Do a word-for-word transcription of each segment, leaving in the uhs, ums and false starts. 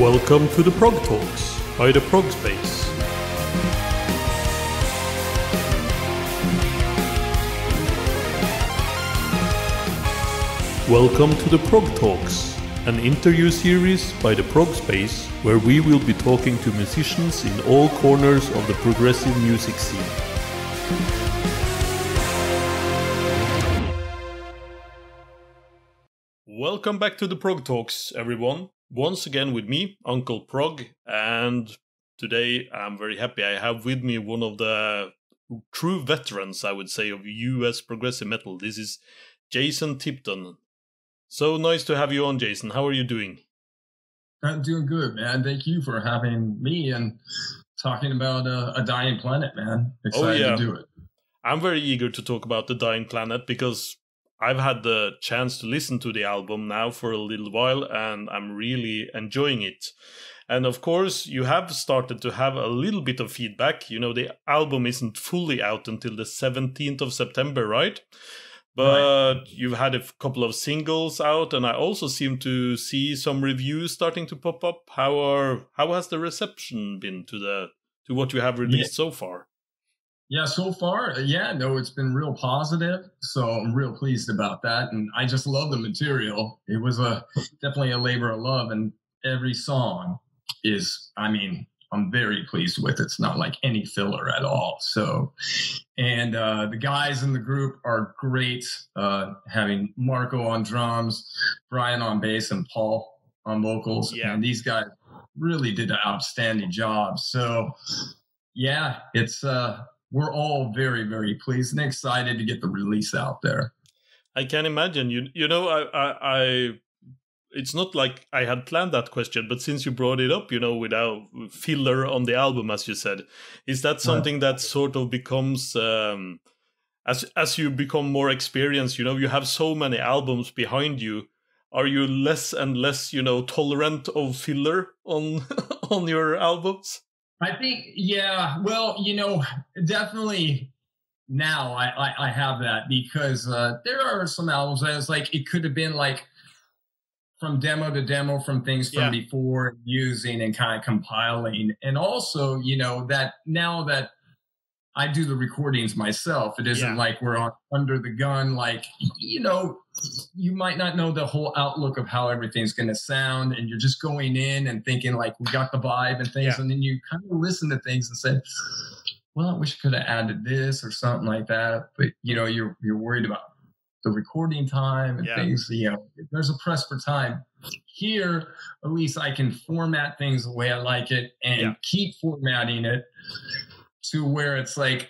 Welcome to the Prog Talks by the Prog Space. Welcome to the Prog Talks, an interview series by the Prog Space where we will be talking to musicians in all corners of the progressive music scene. Welcome back to the Prog Talks, everyone. Once again with me, Uncle Prog, and today I'm very happy I have with me one of the true veterans, I would say, of U S progressive metal. This is Jason Tipton. So nice to have you on, Jason. How are you doing? I'm doing good, man. Thank you for having me and talking about uh, A Dying Planet, man. Excited oh, yeah. to do it. I'm very eager to talk about The Dying Planet because I've had the chance to listen to the album now for a little while, and I'm really enjoying it. And of course, you have started to have a little bit of feedback. You know, the album isn't fully out until the seventeenth of September, right? But right. You've had a couple of singles out, and I also seem to see some reviews starting to pop up. How are how has the reception been to the to what you have released yeah. so far? Yeah, so far, yeah, no, it's been real positive, so I'm real pleased about that, and I just love the material. It was a definitely a labor of love, and every song is, I mean, I'm very pleased with. It's not like any filler at all, so, and uh, the guys in the group are great, uh, having Marco on drums, Brian on bass, and Paul on vocals, yeah. and these guys really did an outstanding job, so, yeah, it's... Uh, We're all very, very pleased and excited to get the release out there. I can imagine. You you know, I, I, I it's not like I had planned that question, but since you brought it up, you know, without filler on the album, as you said, is that something that sort of becomes, um, as as you become more experienced, you know, you have so many albums behind you. Are you less and less, you know, tolerant of filler on on your albums? I think, yeah, well, you know, definitely now I, I, I have that because uh, there are some albums that it's like it could have been like from demo to demo from things from yeah. before using and kind of compiling. And also, you know, that now that I do the recordings myself, it isn't yeah. like we're on, under the gun, like, you know, you might not know the whole outlook of how everything's going to sound, and you're just going in and thinking like we got the vibe and things, yeah. and then you kind of listen to things and say, well, I wish I could have added this or something like that, but you know, you're you're worried about the recording time and yeah. things, you know, there's a press for time. Here, at least I can format things the way I like it and yeah. keep formatting it to where it's like,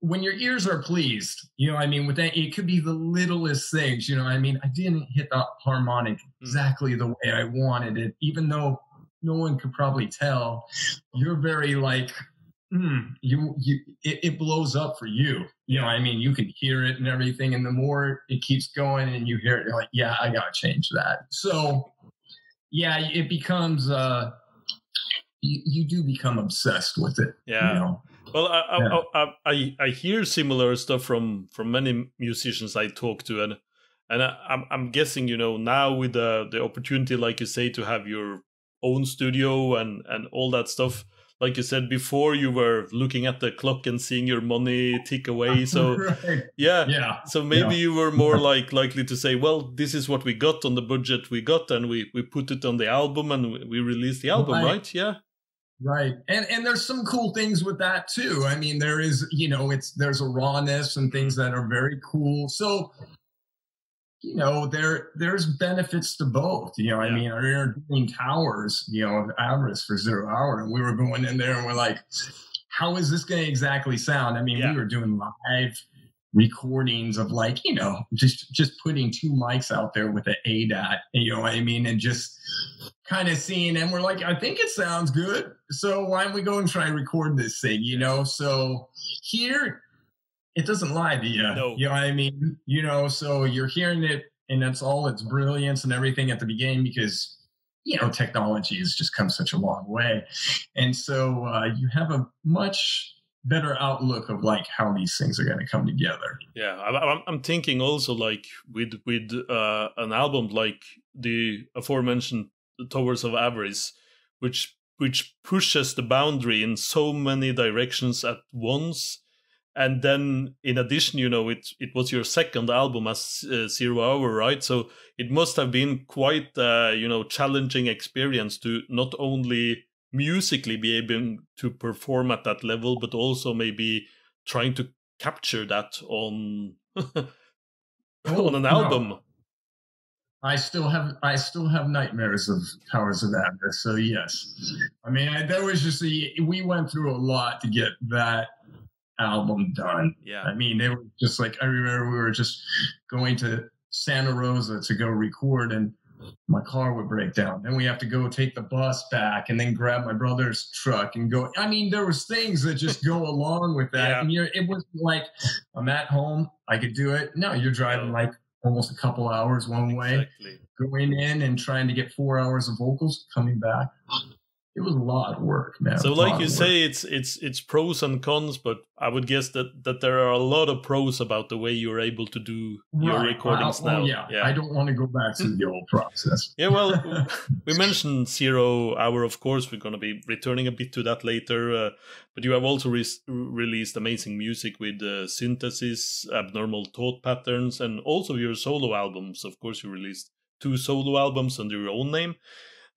when your ears are pleased, you know, I mean, with that, it could be the littlest things, you know, I mean, I didn't hit the harmonic exactly the way I wanted it, even though no one could probably tell. You're very like, mm, you, you, it, it blows up for you. You know, I mean, you can hear it and everything. And the more it keeps going and you hear it, you're like, yeah, I got to change that. So yeah, it becomes, uh, you, you do become obsessed with it. Yeah. You know? Well, I, yeah. I I I hear similar stuff from from many musicians I talk to, and and I, I'm I'm guessing, you know, now with the the opportunity, like you say, to have your own studio and and all that stuff. Like you said before, you were looking at the clock and seeing your money tick away. So right. yeah, yeah, so maybe yeah. you were more like likely to say, well, this is what we got on the budget we got, and we we put it on the album and we released the album, right? right? Yeah. Right. And and there's some cool things with that too. I mean, there is, you know, it's there's a rawness and things that are very cool. So, you know, there there's benefits to both. You know, yeah. I mean, we were doing Towers, you know, Avarice for Zero Hour, and we were going in there and we're like, how is this gonna exactly sound? I mean, yeah. we were doing live recordings of like, you know, just just putting two mics out there with an A D A T, you know what I mean, and just kind of seeing, and we're like, I think it sounds good, so why don't we go and try and record this thing, you know? So here, it doesn't lie to you, no. you know what I mean? You know, so you're hearing it, and that's all its brilliance and everything at the beginning because, you know, technology has just come such a long way. And so uh, you have a much better outlook of like how these things are going to come together. Yeah, I'm, I'm thinking also like with with uh, an album like the aforementioned Towers of Avarice, which which pushes the boundary in so many directions at once. And then, in addition, you know, it it was your second album as uh, Zero Hour, right? So it must have been quite, uh, you know, challenging experience to not only musically be able to perform at that level, but also maybe trying to capture that on on an no. album. I still have I still have nightmares of Towers of Avarice. So yes, I mean I, that was just a, we went through a lot to get that album done. Yeah, I mean they were just like I remember we were just going to Santa Rosa to go record and my car would break down. Then we have to go take the bus back and then grab my brother's truck and go. I mean there was things that just go along with that. Yeah. And you're, it wasn't like I'm at home I could do it. No, you're driving like almost a couple hours one way, exactly. Going in and trying to get four hours of vocals, coming back. It was a lot of work, man. So like you say, it's it's it's pros and cons, but I would guess that that there are a lot of pros about the way you're able to do right. your recordings well, now. Well, yeah. yeah, I don't want to go back to the old process. Yeah, well, we mentioned Zero Hour, of course. We're going to be returning a bit to that later. Uh, but you have also re released amazing music with uh, Cynthesis, Abnormal Thought Patterns, and also your solo albums. Of course, you released two solo albums under your own name.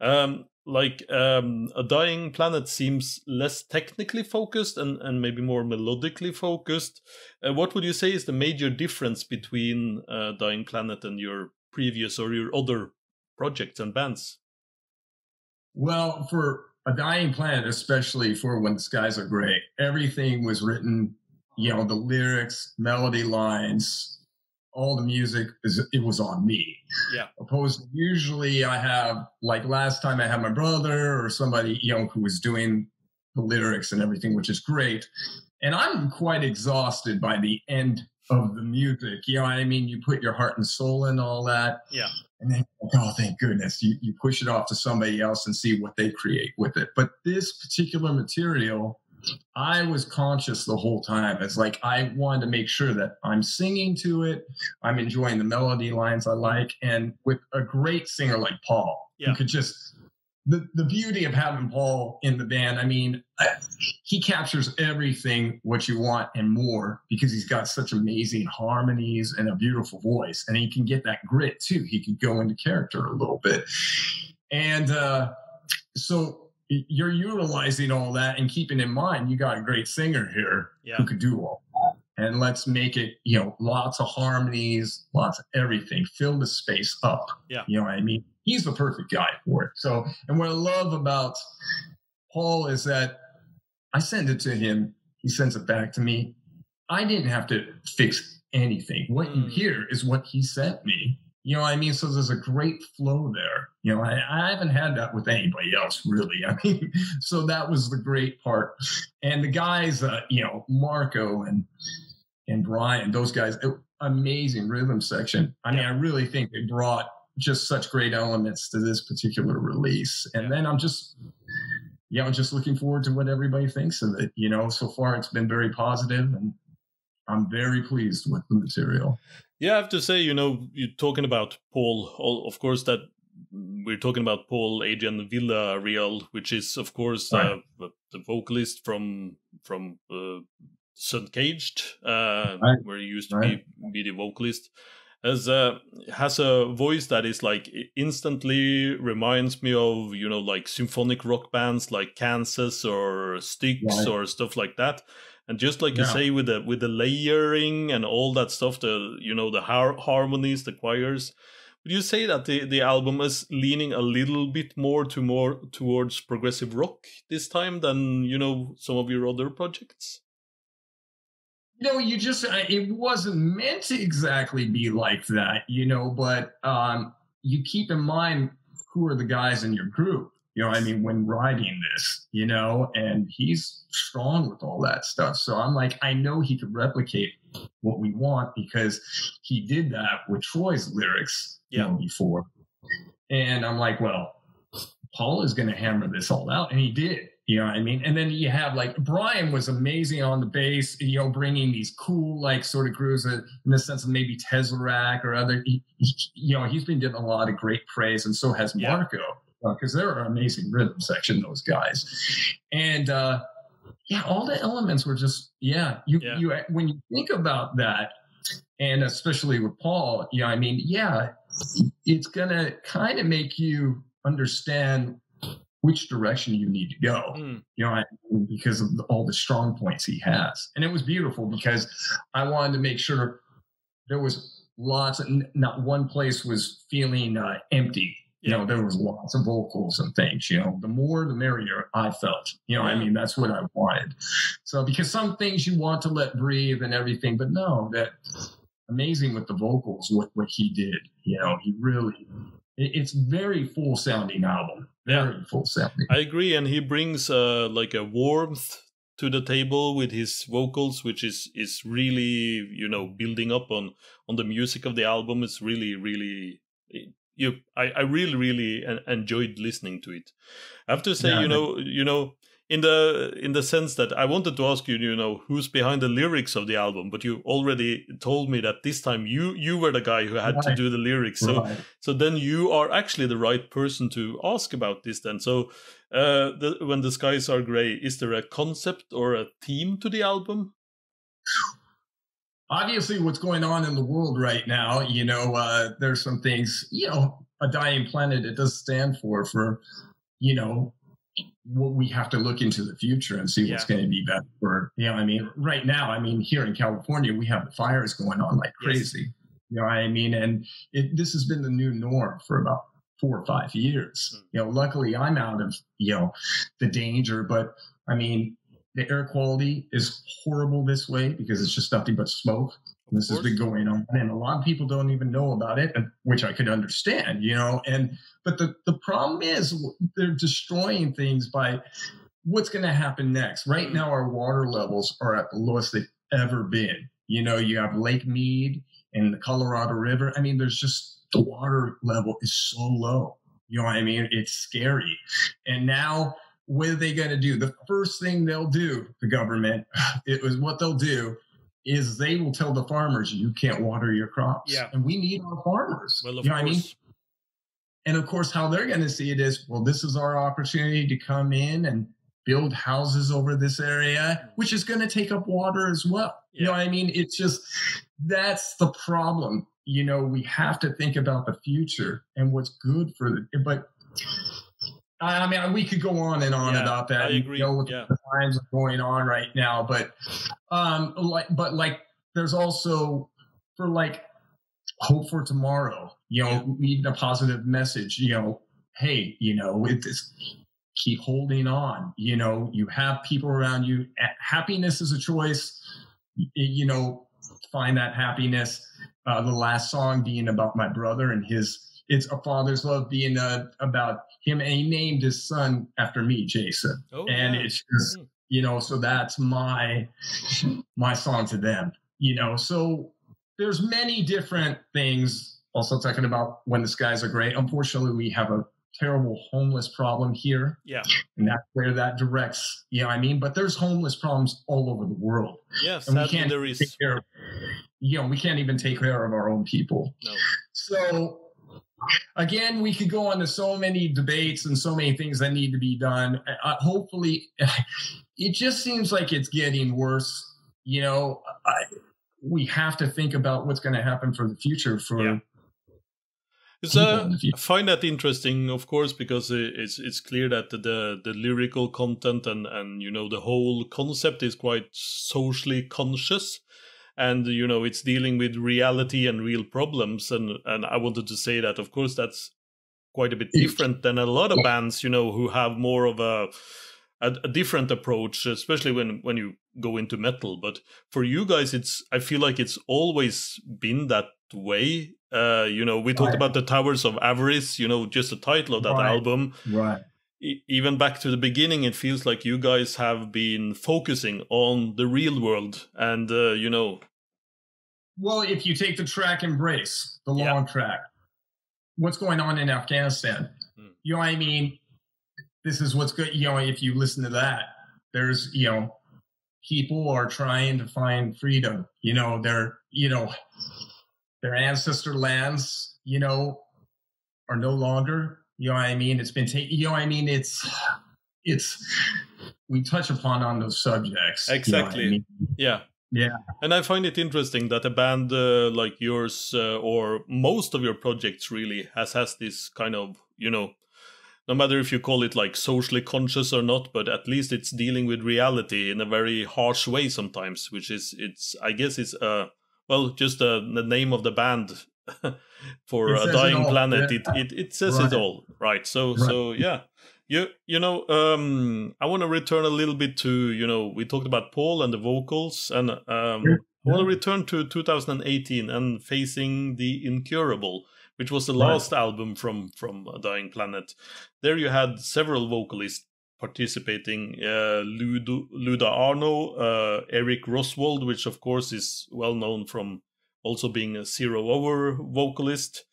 Um, like um, A Dying Planet seems less technically focused and, and maybe more melodically focused. Uh, what would you say is the major difference between uh, Dying Planet and your previous or your other projects and bands? Well, for A Dying Planet, especially for When The Skies Are Grey, everything was written, you know, the lyrics, melody lines, all the music, is it was on me. Yeah. Opposed to usually I have, like last time I had my brother or somebody, you know, who was doing the lyrics and everything, which is great. And I'm quite exhausted by the end of the music. You know what I mean? You put your heart and soul in all that. Yeah. And then, oh, thank goodness. You, you push it off to somebody else and see what they create with it. But this particular material, I was conscious the whole time. It's like I wanted to make sure that I'm singing to it, I'm enjoying the melody lines I like, and with a great singer like Paul, yeah. who could just the the beauty of having Paul in the band. I mean, I, he captures everything what you want and more because he's got such amazing harmonies and a beautiful voice, and he can get that grit too. He can go into character a little bit, and uh, so. You're utilizing all that and keeping in mind you got a great singer here yeah. who could do all that. And let's make it, you know, lots of harmonies, lots of everything. Fill the space up. Yeah. You know what I mean? He's the perfect guy for it. So, and what I love about Paul is that I send it to him. He sends it back to me. I didn't have to fix anything. What mm. you hear is what he sent me. You know what I mean? So there's a great flow there. You know, I, I haven't had that with anybody else, really. I mean, so that was the great part. And the guys, uh, you know, Marco and and Brian, those guys, amazing rhythm section. I mean, I really think they brought just such great elements to this particular release. And then I'm just, you know, just looking forward to what everybody thinks of it. You know, so far it's been very positive, and I'm very pleased with the material. Yeah, I have to say, you know, you're talking about Paul, all, of course, that we're talking about Paul Adrian Villarreal, which is, of course, right. uh, the vocalist from from uh, Sun Caged, uh, right. where he used to right. be, be the vocalist, as a, has a voice that is like instantly reminds me of, you know, like symphonic rock bands like Kansas or Styx right. or stuff like that. And just like you yeah. say, with the with the layering and all that stuff, the you know the har harmonies, the choirs, would you say that the the album is leaning a little bit more to more towards progressive rock this time than you know some of your other projects? No, you just it wasn't meant to exactly be like that, you know. But um, you keep in mind who are the guys in your group. You know, I mean, when writing this, you know, and he's strong with all that stuff. So I'm like, I know he could replicate what we want because he did that with Troy's lyrics yeah. you know, before. And I'm like, well, Paul is going to hammer this all out. And he did. You know what I mean? And then you have like Brian was amazing on the bass, you know, bringing these cool, like sort of grooves in the sense of maybe Tesseract or other, he, he, you know, he's been getting a lot of great praise. And so has yeah. Marco. because uh, they're an amazing rhythm section, those guys. And uh, yeah, all the elements were just, yeah, you, yeah. you when you think about that, and especially with Paul, yeah, I mean, yeah, it's going to kind of make you understand which direction you need to go, mm. you know, I mean, because of the, all the strong points he has. And it was beautiful because I wanted to make sure there was lots of, not one place was feeling uh, empty. You know, there was lots of vocals and things, you know, the more, the merrier I felt, you know, I mean, that's what I wanted. So because some things you want to let breathe and everything, but no, that amazing with the vocals, what, what he did, you know, he really, it, it's very full sounding album. Very yeah. full sounding. I agree. And he brings uh, like a warmth to the table with his vocals, which is, is really, you know, building up on, on the music of the album. It's really, really... It, You, I, I really, really enjoyed listening to it. I have to say, yeah, you know, you know, in the in the sense that I wanted to ask you, you know, who's behind the lyrics of the album, but you already told me that this time you you were the guy who had right. to do the lyrics. So, right. so then you are actually the right person to ask about this. Then, so uh, the, When the Skies Are Grey, is there a concept or a theme to the album? Obviously, what's going on in the world right now, you know, uh, there's some things, you know, A Dying Planet, it does stand for, for, you know, what we have to look into the future and see yeah. what's going to be better for, you know, I mean, right now, I mean, here in California, we have the fires going on like crazy, yes. you know what I mean? And it, this has been the new norm for about four or five years. Mm. You know, luckily I'm out of, you know, the danger, but I mean, the air quality is horrible this way because it's just nothing but smoke. And this has been going on. And a lot of people don't even know about it, which I could understand, you know. And but the, the problem is they're destroying things by what's going to happen next. Right now, our water levels are at the lowest they've ever been. You know, you have Lake Mead and the Colorado River. I mean, there's just the water level is so low. You know what I mean? It's scary. And now... what are they going to do? The first thing they'll do, the government, it was what they'll do is they will tell the farmers, you can't water your crops. Yeah. And we need our farmers. Well, of you know course. What I mean? And of course, how they're going to see it is, well, this is our opportunity to come in and build houses over this area, which is going to take up water as well. Yeah. You know what I mean? It's just, that's the problem. You know, we have to think about the future and what's good for the, but I mean, we could go on and on yeah, about that. I agree. You know, with yeah. the times going on right now, but, um, like, but like, there's also for like hope for tomorrow. You know, yeah. we need a positive message. You know, hey, you know, it, it's keep holding on. You know, you have people around you. Happiness is a choice. You know, find that happiness. Uh, the last song being about my brother and his. It's a father's love being uh, about him, and he named his son after me, Jason. Oh, and yeah. it's just, you know, so that's my my song to them, you know. So there's many different things. Also talking about When the Skies Are Grey. Unfortunately, we have a terrible homeless problem here. Yeah. And that's where that directs, you know what I mean? But there's homeless problems all over the world. Yes, and we can't there is. Take care of, you know, we can't even take care of our own people. No. So... again, we could go on to so many debates and so many things that need to be done. I, I, hopefully, it just seems like it's getting worse. You know, I, we have to think about what's going to happen for the future. For yeah. it's uh, future. I find that interesting, of course, because it's it's clear that the the lyrical content and and you know the whole concept is quite socially conscious. And, you know, it's dealing with reality and real problems. And, and I wanted to say that, of course, that's quite a bit different than a lot of bands, you know, who have more of a a, a different approach, especially when, when you go into metal. But for you guys, it's I feel like it's always been that way. Uh, you know, we talked right. about the Towers of Avarice, you know, just the title of that right. album. Right. Even back to the beginning, it feels like you guys have been focusing on the real world and, uh, you know. Well, if you take the track Embrace, the yeah. long track, what's going on in Afghanistan? Hmm. You know what I mean? This is what's good. You know, if you listen to that, there's, you know, people are trying to find freedom. You know, their, you know, their ancestor lands, you know, are no longer You know what I mean? It's been taken. You know what I mean? It's, it's, we touch upon on those subjects. Exactly. You know what I mean? Yeah. Yeah. And I find it interesting that a band uh, like yours uh, or most of your projects really has, has this kind of, you know, no matter if you call it like socially conscious or not, but at least it's dealing with reality in a very harsh way sometimes, which is, it's, I guess it's, uh, well, just uh, the name of the band for A Dying Planet. Yeah. It, it, it says right. it all, right? So, right. so yeah. You, you know, um, I want to return a little bit to, you know, we talked about Paul and the vocals, and um, yeah. Yeah. I want to return to two thousand eighteen and Facing the Incurable, which was the last right. album from from A Dying Planet. There you had several vocalists participating, uh, Ludo, Luda Arno, uh, Eric Roswald, which of course is well known from also being a Zero Hour vocalist.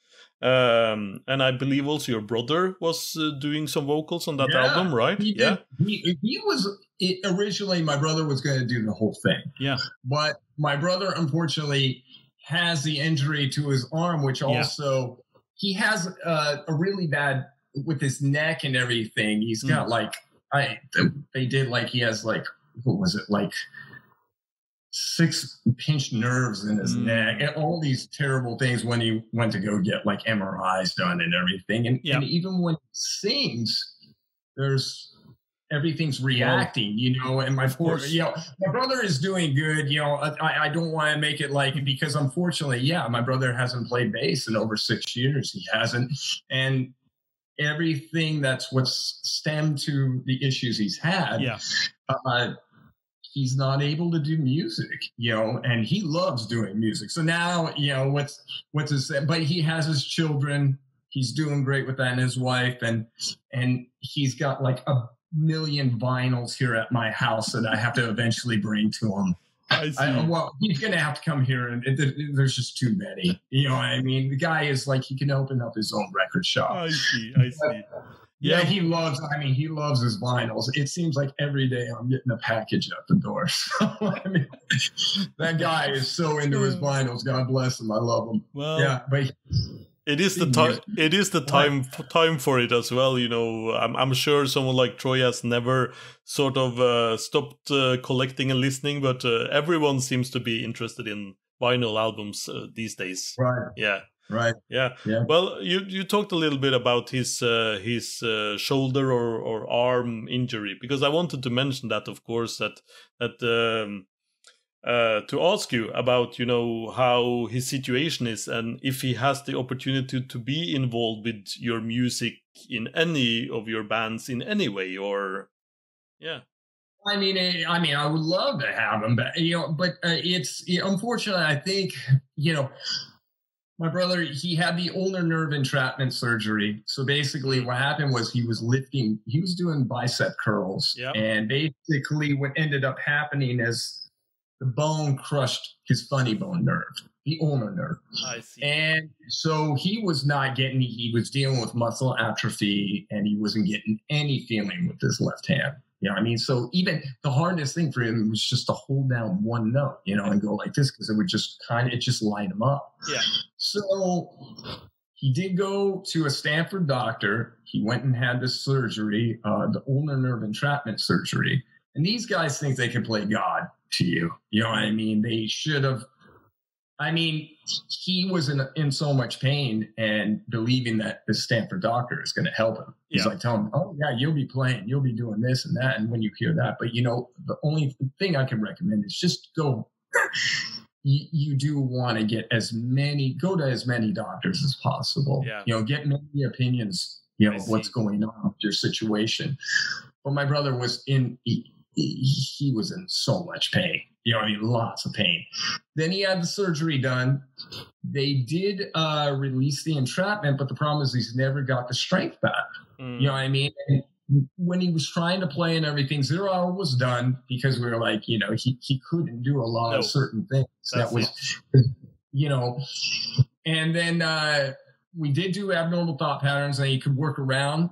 Um, and I believe also your brother was uh, doing some vocals on that yeah, album, right? He yeah, he, he was it, originally my brother was going to do the whole thing. Yeah, but my brother unfortunately has the injury to his arm, which also yeah. he has uh, a really bad with his neck and everything. He's mm. got like I they did like he has like what was it like. six pinched nerves in his mm. neck and all these terrible things when he went to go get like M R Is done and everything. And, yeah. and even when he sings, there's everything's reacting, oh. you know, and my poor, you know, my brother is doing good. You know, I, I don't want to make it like, because unfortunately, yeah, my brother hasn't played bass in over six years. He hasn't. And everything that's what's stemmed to the issues he's had. Yeah. Uh, He's not able to do music, you know, and he loves doing music. So now, you know, what's what's his? But he has his children. He's doing great with that, and his wife, and and he's got like a million vinyls here at my house that I have to eventually bring to him. I see. I, well, he's gonna have to come here, and it, it, there's just too many. You know what I mean? The guy is like he can open up his own record shop. I see. I see. Yeah. yeah, he loves, I mean, he loves his vinyls. It seems like every day I'm getting a package at the door. So, I mean, that guy is so into his vinyls. God bless him. I love him. Well, yeah, but it is the time, it is the time, time for it as well. You know, I'm, I'm sure someone like Troy has never sort of uh, stopped uh, collecting and listening, but uh, everyone seems to be interested in vinyl albums uh, these days. Right. Yeah. Right. Yeah. yeah. Well, you you talked a little bit about his uh, his uh, shoulder or, or arm injury, because I wanted to mention that, of course, that that um, uh, to ask you about, you know, how his situation is and if he has the opportunity to be involved with your music in any of your bands in any way, or yeah. I mean, I mean, I would love to have him, but you know, but uh, it's unfortunately, I think, you know. My brother, he had the ulnar nerve entrapment surgery. So basically what happened was he was lifting, he was doing bicep curls. Yep. And basically what ended up happening is the bone crushed his funny bone nerve, the ulnar nerve. I see. And so he was not getting, he was dealing with muscle atrophy and he wasn't getting any feeling with his left hand. You know what I mean? So even the hardest thing for him was just to hold down one note, you know, and go like this, because it would just kind of, it just lined him up. Yeah. So he did go to a Stanford doctor. He went and had this surgery, uh, the ulnar nerve entrapment surgery. And these guys think they can play God to you. You know what I mean? They should have. I mean, he was in, in so much pain and believing that the Stanford doctor is going to help him. Yeah. He's like, tell him, oh, yeah, you'll be playing. You'll be doing this and that. And when you hear that. But, you know, the only thing I can recommend is just go. you, you do want to get as many, go to as many doctors as possible. Yeah. You know, get many opinions, you know, what's going on with your situation. But my brother was in, he, he was in so much pain. You know, I mean, lots of pain. Then he had the surgery done. They did uh, release the entrapment, but the problem is he's never got the strength back. Mm. You know what I mean? And when he was trying to play and everything, Zero Hour was done because we were like, you know, he, he couldn't do a lot no. of certain things. That's that was, it. you know. And then uh, we did do Abnormal Thought Patterns, and he could work around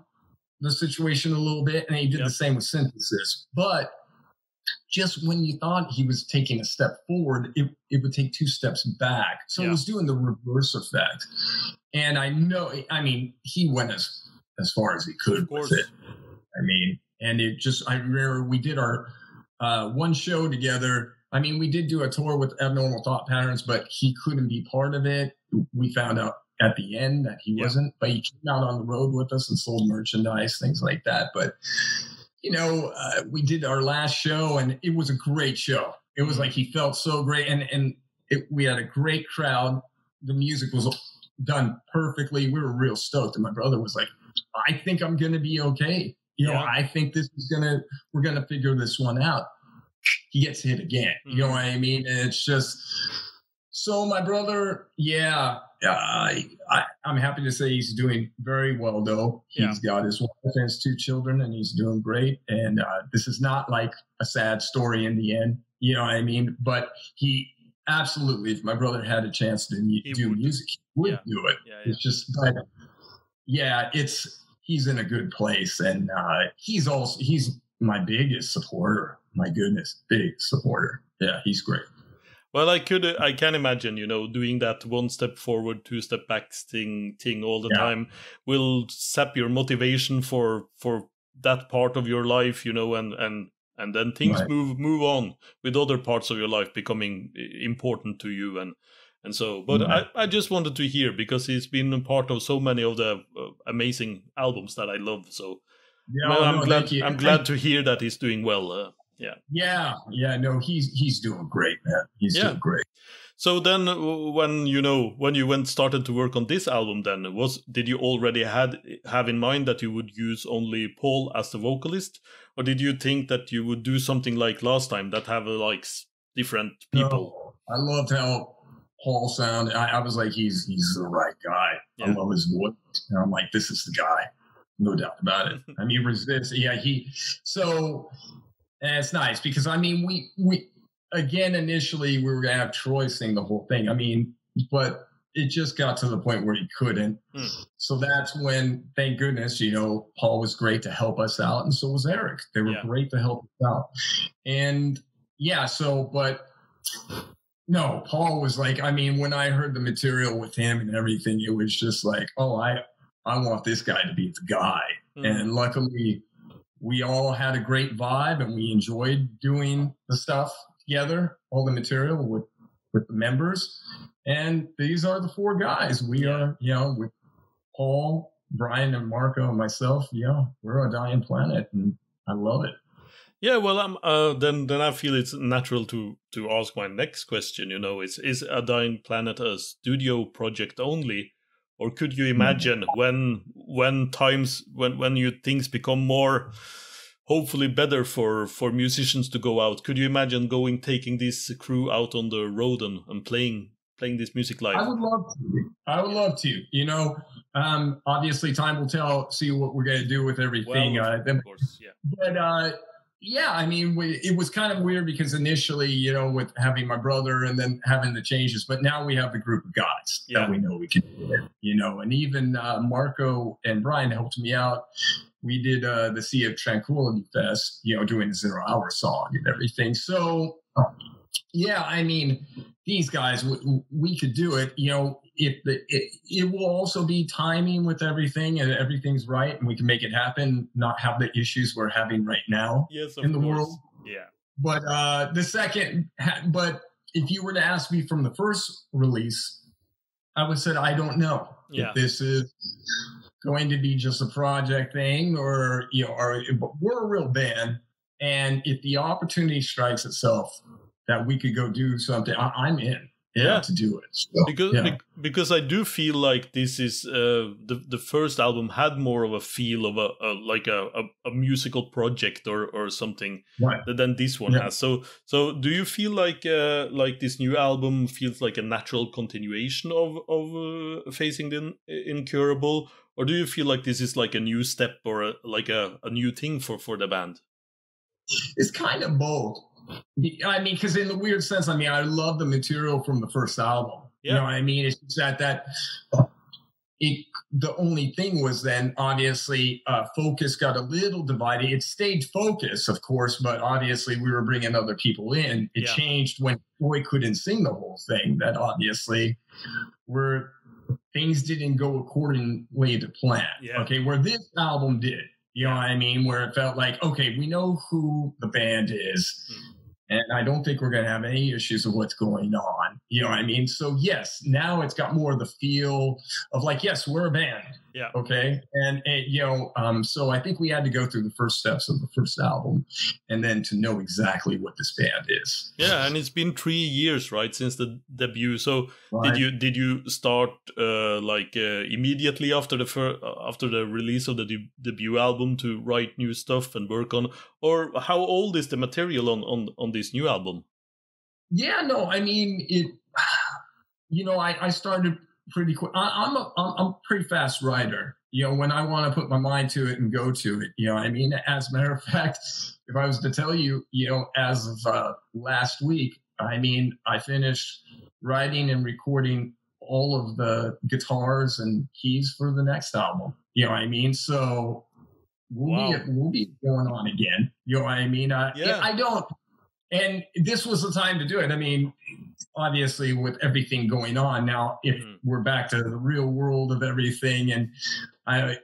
the situation a little bit, and he did yep. the same with Cynthesis. But just when you thought he was taking a step forward, it, it would take two steps back. So yeah. it was doing the reverse effect. And I know, I mean, he went as as far as he could with it. I mean, and it just, I remember we did our uh, one show together. I mean, we did do a tour with Abnormal Thought Patterns, but he couldn't be part of it. We found out at the end that he yeah. wasn't, but he came out on the road with us and sold merchandise, things like that. But, you know, uh, we did our last show and it was a great show. It was like, he felt so great. And, and it, we had a great crowd. The music was done perfectly. We were real stoked. And my brother was like, I think I'm going to be okay. You know, yeah. I think this is going to, we're going to figure this one out. He gets hit again. You know what I mean? And it's just, so my brother, yeah, I, I, I'm happy to say he's doing very well, though. Yeah. He's got his wife and his two children, and he's doing great. And uh, this is not like a sad story in the end. You know what I mean? But he absolutely, if my brother had a chance to he do would. music, he would yeah. do it. Yeah, yeah. It's just, but yeah, it's, he's in a good place. And uh, he's also, he's my biggest supporter. My goodness, big supporter. Yeah, he's great. Well, I could, uh, I can imagine, you know, doing that one step forward, two step back thing, thing all the yeah. time will sap your motivation for for that part of your life, you know, and and and then things right. move move on with other parts of your life becoming important to you, and and so. But right. I I just wanted to hear, because he's been a part of so many of the uh, amazing albums that I love. So yeah, well, I'm no, glad I'm glad to hear that he's doing well. Uh, Yeah. Yeah. Yeah. No, he's he's doing great, man. He's yeah. doing great. So then, when you know when you went started to work on this album, then was did you already had have in mind that you would use only Paul as the vocalist, or did you think that you would do something like last time that have uh, like different people? No, I loved how Paul sounded. I, I was like, he's he's the right guy. Yeah. I love his voice, and I'm like, this is the guy, no doubt about it. I mean, resist. Yeah, he so. And it's nice because, I mean, we, we again, initially, we were going to have Troy sing the whole thing. I mean, but it just got to the point where he couldn't. Hmm. So that's when, thank goodness, you know, Paul was great to help us out. And so was Eric. They were yeah. great to help us out. And, yeah, so, but, no, Paul was like, I mean, when I heard the material with him and everything, it was just like, oh, I, I want this guy to be the guy. Hmm. And luckily, we all had a great vibe and we enjoyed doing the stuff together, all the material with, with the members. And these are the four guys. We are, you know, with Paul, Brian and Marco and myself, you know, we're A Dying Planet, and I love it. Yeah, well, I'm, uh, then then I feel it's natural to to ask my next question, you know, is, is A Dying Planet a studio project only? Or could you imagine when when times when when you things become more hopefully better for for musicians to go out? Could you imagine going taking this crew out on the road and, and playing playing this music live? I would love to. I would love to. You know, um, obviously time will tell. See what we're gonna do with everything. Well, uh, of course, yeah. But uh, yeah, I mean, we, it was kind of weird because initially, you know, with having my brother and then having the changes, but now we have the group of guys yeah. that we know we can do it, you know, and even uh, Marco and Brian helped me out. We did uh, the Sea of Tranquility Fest, you know, doing the Zero Hour song and everything. So, yeah, I mean, these guys, we, we could do it, you know, if the, it, it will also be timing with everything and everything's right and we can make it happen, not have the issues we're having right now yes, in the course. world. Yeah. But uh, the second, but if you were to ask me from the first release, I would said, I don't know yeah. if this is going to be just a project thing or, you know, or, but we're a real band. And if the opportunity strikes itself that we could go do something, I, I'm in. Yeah, yeah, to do it. So, because yeah. because I do feel like this is uh, the the first album had more of a feel of a, a like a, a, a musical project or or something right. than this one yeah. has. So so do you feel like uh, like this new album feels like a natural continuation of of uh, Facing the Incurable, or do you feel like this is like a new step or a, like a, a new thing for for the band? It's kind of both. I mean, because in the weird sense, I mean, I love the material from the first album. Yeah. You know what I mean? It's just that, that it, the only thing was then, obviously, uh, focus got a little divided. It stayed focused, of course, but obviously we were bringing other people in. It yeah. changed when Troy couldn't sing the whole thing. That obviously we're things didn't go accordingly to plan. Yeah. Okay, where this album did. You know what I mean? Where it felt like, okay, we know who the band is, mm-hmm. and I don't think we're going to have any issues with what's going on. You know what I mean? So, yes, now it's got more of the feel of like, yes, we're a band. Yeah. Okay. And, and you know, um, so I think we had to go through the first steps of the first album and then to know exactly what this band is. Yeah. And it's been three years, right, since the debut. So right. did you did you start uh, like uh, immediately after the fir- after the release of the de- debut album to write new stuff and work on? Or how old is the material on, on, on this new album? Yeah, no, I mean, it, you know, I, I started pretty quick. I, I'm a, I'm a pretty fast writer, you know, when I want to put my mind to it and go to it, you know, I mean, as a matter of fact, if I was to tell you, you know, as of uh, last week, I mean, I finished writing and recording all of the guitars and keys for the next album. You know what I mean? So we'll, wow. be, we'll be going on again. You know what I mean? I, yeah. I don't. And this was the time to do it. I mean, obviously, with everything going on now, if mm-hmm. we're back to the real world of everything, and I,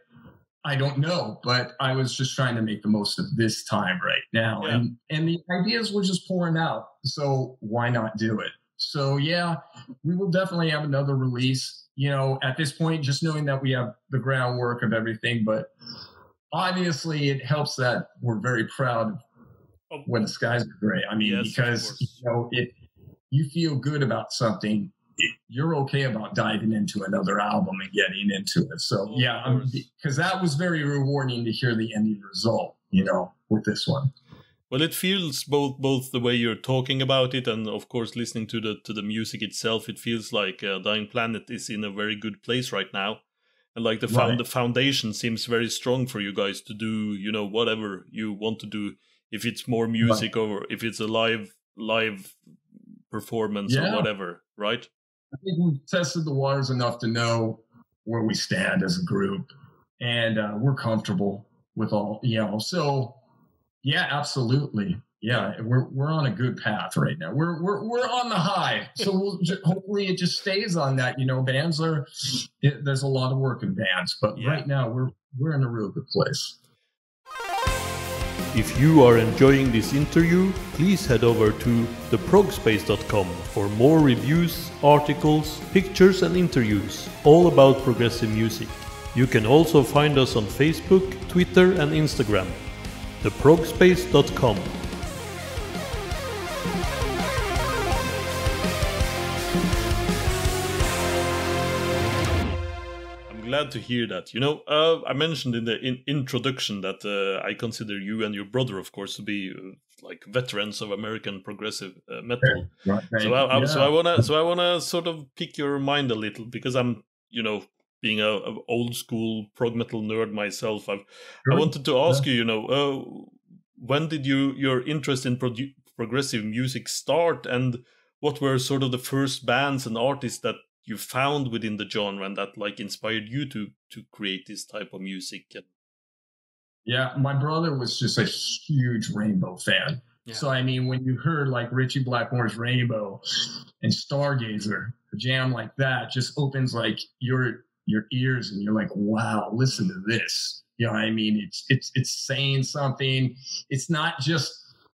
I don't know, but I was just trying to make the most of this time right now, yeah. and and the ideas were just pouring out. So why not do it? So yeah, we will definitely have another release. You know, at this point, just knowing that we have the groundwork of everything, but obviously, it helps that we're very proud of When the Skies Are Grey. I mean, yes, because you know, if you feel good about something, you're okay about diving into another album and getting into it. So, oh, yeah, because that was very rewarding to hear the ending result, you know, with this one. Well, it feels both both the way you're talking about it and, of course, listening to the to the music itself, it feels like uh, Dying Planet is in a very good place right now. And like the, found, right. the foundation seems very strong for you guys to do, you know, whatever you want to do. If it's more music right. or if it's a live live performance yeah. or whatever, right? I think we've tested the waters enough to know where we stand as a group, and uh, we're comfortable with all, you know. So, yeah, absolutely, yeah, we're we're on a good path right now. We're we're we're on the high, so we'll ju- hopefully it just stays on that. You know, bands are it, there's a lot of work in bands, but yeah. right now we're we're in a real good place. If you are enjoying this interview, please head over to the prog space dot com for more reviews, articles, pictures and interviews, all about progressive music. You can also find us on Facebook, Twitter and Instagram. the prog space dot com. Glad to hear that. You know, uh, I mentioned in the in- introduction that uh, I consider you and your brother, of course, to be uh, like veterans of American progressive uh, metal. Right, right. So I, I, yeah. so I wanna so I wanna sort of pick your mind a little, because I'm, you know, being a, a old school prog metal nerd myself. I've sure. I wanted to ask yeah. you, you know, uh, when did you your interest in produ- progressive music start, and what were sort of the first bands and artists that you found within the genre and that like inspired you to to create this type of music? Yeah, my brother was just a huge Rainbow fan. Yeah. So I mean, when you heard like Richie Blackmore's Rainbow and Stargazer, a jam like that just opens like your your ears and you're like, wow, listen to this. You know what I mean? It's it's it's saying something. It's not just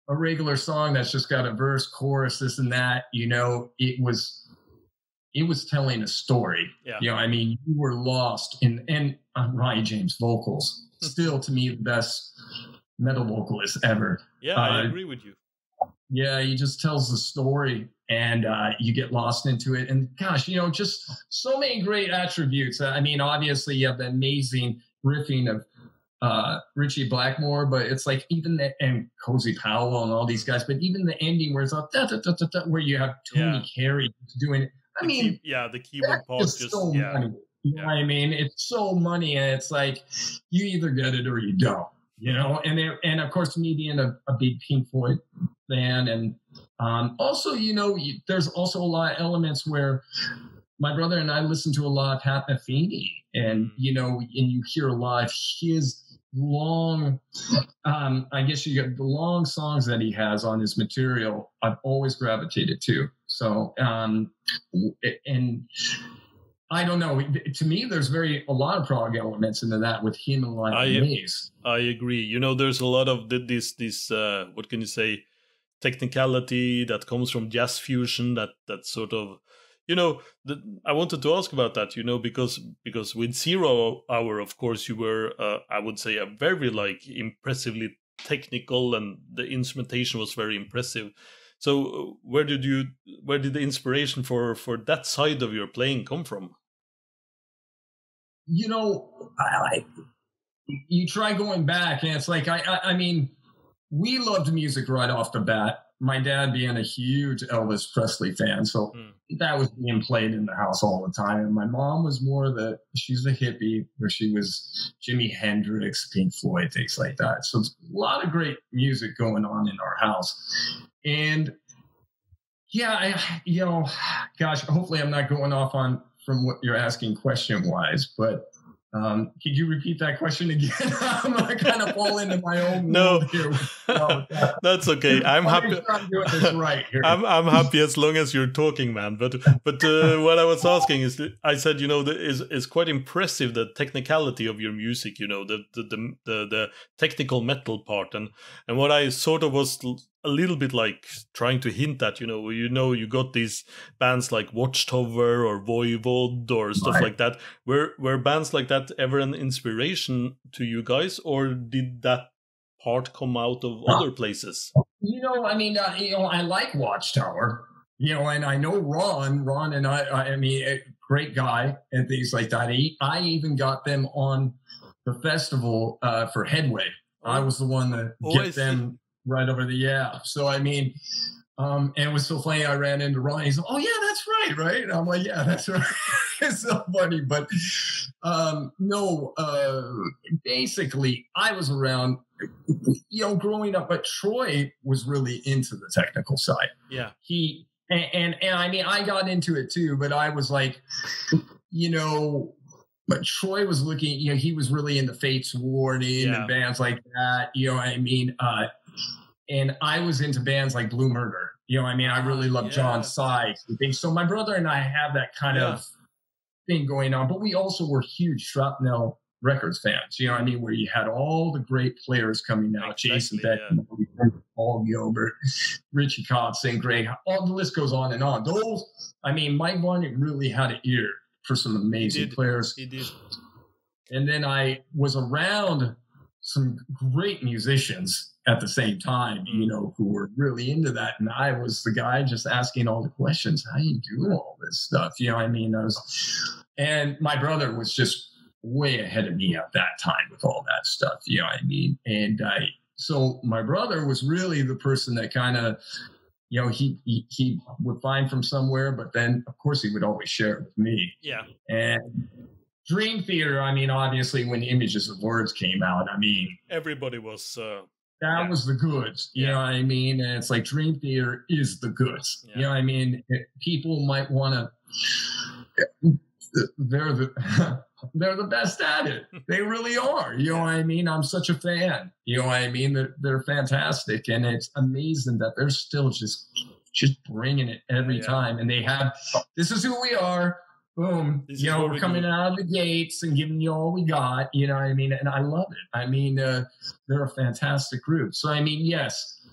a regular song that's just got a verse, chorus, this and that. You know, it was It was telling a story. Yeah. You know, I mean, you were lost in, and uh, Ryan James vocals, still to me the best metal vocalist ever. Yeah, uh, I agree with you. Yeah, he just tells the story, and uh, you get lost into it. And gosh, you know, just so many great attributes. I mean, obviously you have the amazing riffing of uh, Richie Blackmore, but it's like even the, and Cozy Powell and all these guys, but even the ending where it's like, da, da, da, da, da, where you have Tony yeah. Carey doing I the mean, key, yeah, the keyboard part is just so yeah. money. You yeah. know what I mean? It's so money, and it's like you either get it or you don't, you know. And there, and of course, me being a, a big Pink Floyd fan, and um, also, you know, you, there's also a lot of elements where my brother and I listen to a lot of Pat Metheny, and you know, and you hear a lot of his long, um, I guess you get the long songs that he has on his material. I've always gravitated to. So, um, and I don't know. To me, there's very a lot of prog elements into that with Human Like I, Maze. I agree. You know, there's a lot of this, this uh, what can you say, technicality that comes from jazz fusion, that, that sort of, you know, the, I wanted to ask about that, you know, because because with Zero Hour, of course, you were, uh, I would say, a very, like, impressively technical, and the instrumentation was very impressive. So where did you, where did the inspiration for, for that side of your playing come from? You know, I, I, you try going back and it's like, I, I, I mean, we loved music right off the bat. My dad being a huge Elvis Presley fan. So mm. that was being played in the house all the time. And my mom was more the, she's the hippie where she was Jimi Hendrix, Pink Floyd, things like that. So it's a lot of great music going on in our house. And yeah, I, you know, gosh, hopefully I'm not going off on from what you're asking question wise, but um, could you repeat that question again? I'm kind of fall into my own. No, here. No that. That's okay. I'm, I'm happy. I'm doing this right here. I'm, I'm happy as long as you're talking, man. But but uh, what I was asking is, I said, you know, the, is is quite impressive the technicality of your music. You know, the the the the, the technical metal part, and and what I sort of was a little bit like trying to hint at, you know, you know, you got these bands like Watchtower or Voivod or stuff right. like that. Were were bands like that ever an inspiration to you guys, or did that part come out of other places? You know, I mean, uh, you know, I like Watchtower, you know, and I know Ron, Ron and I, I mean, a great guy and things like that. I, I even got them on the festival uh, for Headway. I was the one that oh, get them. Right over the, yeah. So, I mean, um, and it was so funny. I ran into Ron. He's like, oh, yeah, that's right, right? And I'm like, yeah, that's right. It's so funny. But um, no, uh, basically, I was around, you know, growing up, but Troy was really into the technical side. Yeah. He, and, and, and I mean, I got into it too, but I was like, you know, but Troy was looking, you know, he was really into Fates Warning yeah. and bands like that. You know, I mean, uh, and I was into bands like Blue Murder. You know, I mean, I really love yeah. John Sykes and things. So my brother and I have that kind yeah. of thing going on. But we also were huge Shrapnel Records fans. You know, I mean, where you had all the great players coming out: exactly, Jason Tipton, yeah. Paul Gilbert, Richie Kotzen, Greg. All the list goes on and on. Those, I mean, Mike Vaughn really had an ear for some amazing he players. He did. And then I was around some great musicians at the same time, you know, who were really into that. And I was the guy just asking all the questions, how do you do all this stuff? You know, I mean, I was, and my brother was just way ahead of me at that time with all that stuff. You know what I mean? And I, so my brother was really the person that kind of, you know, he, he, he would find from somewhere, but then of course he would always share it with me. Yeah. And Dream Theater, I mean, obviously when Images of Words came out, I mean, everybody was, uh, that yeah. was the goods, you yeah. know what I mean? And it's like Dream Theater is the goods, yeah. you know what I mean? It, people might want to, they're the, they're the best at it. They really are, you know what I mean? I'm such a fan, you know what I mean? They're, they're fantastic, and it's amazing that they're still just, just bringing it every yeah. time. And they have, this is who we are. Boom, this you know, we're we coming do. out of the gates and giving you all we got, you know what I mean? And I love it. I mean, uh, they're a fantastic group. So, I mean, yes,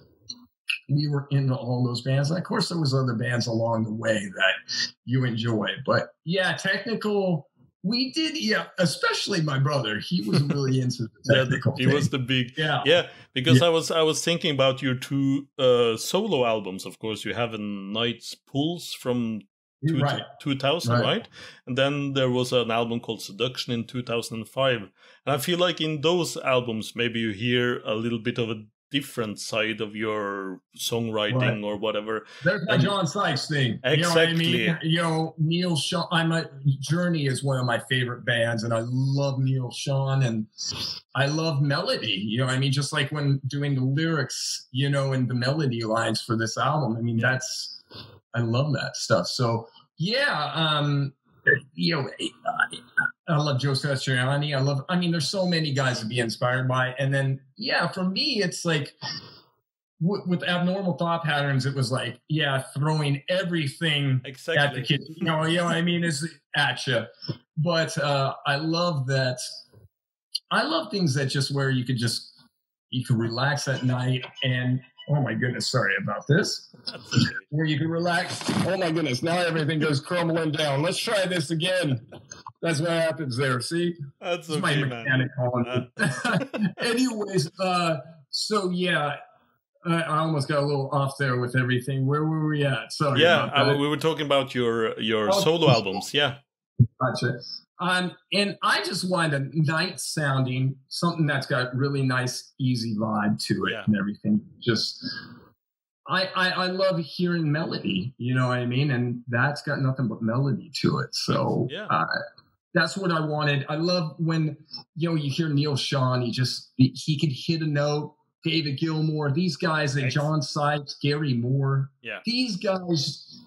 we were into all those bands. And of course, there was other bands along the way that you enjoy. But, yeah, technical, we did, yeah, especially my brother. He was really into the technical yeah, He thing. was the big, yeah, yeah because yeah. I was I was thinking about your two uh, solo albums. Of course, you have A Night's Pulse from Two, right. two thousand, right. right? And then there was an album called Seduction in two thousand five. And I feel like in those albums, maybe you hear a little bit of a different side of your songwriting right. or whatever. There's that John Sykes thing. Exactly. You know, I mean? You know, Neal Schon, I'm a, Journey is one of my favorite bands, and I love Neal Schon, and I love melody. You know, I mean, just like when doing the lyrics, you know, and the melody lines for this album, I mean, that's... I love that stuff. So, yeah, um, you know, I love Joe Satriani. I love, I mean, there's so many guys to be inspired by. And then, yeah, for me, it's like w- with Abnormal Thought Patterns, it was like, yeah, throwing everything exactly. at the kid. You know, you know what I mean? It's at you. But uh, I love that. I love things that just where you could just, you could relax at night and, oh my goodness, sorry about this. Where you can relax. Oh my goodness, now everything goes crumbling down. Let's try this again. That's what happens there, see? That's okay, my mechanic calling. Uh. Anyways, uh, so yeah, I, I almost got a little off there with everything. Where were we at? Sorry. Yeah, I, we were talking about your, your oh, solo albums, yeah. Gotcha. Um, and I just wanted a nice sounding, something that's got really nice, easy vibe to it yeah. and everything. Just, I, I, I love hearing melody, you know what I mean? And that's got nothing but melody to it. So yeah. uh, that's what I wanted. I love when, you know, you hear Neal Schon, he just, he, he could hit a note. David Gilmour, these guys, and John Sykes, Gary Moore. Yeah. These guys,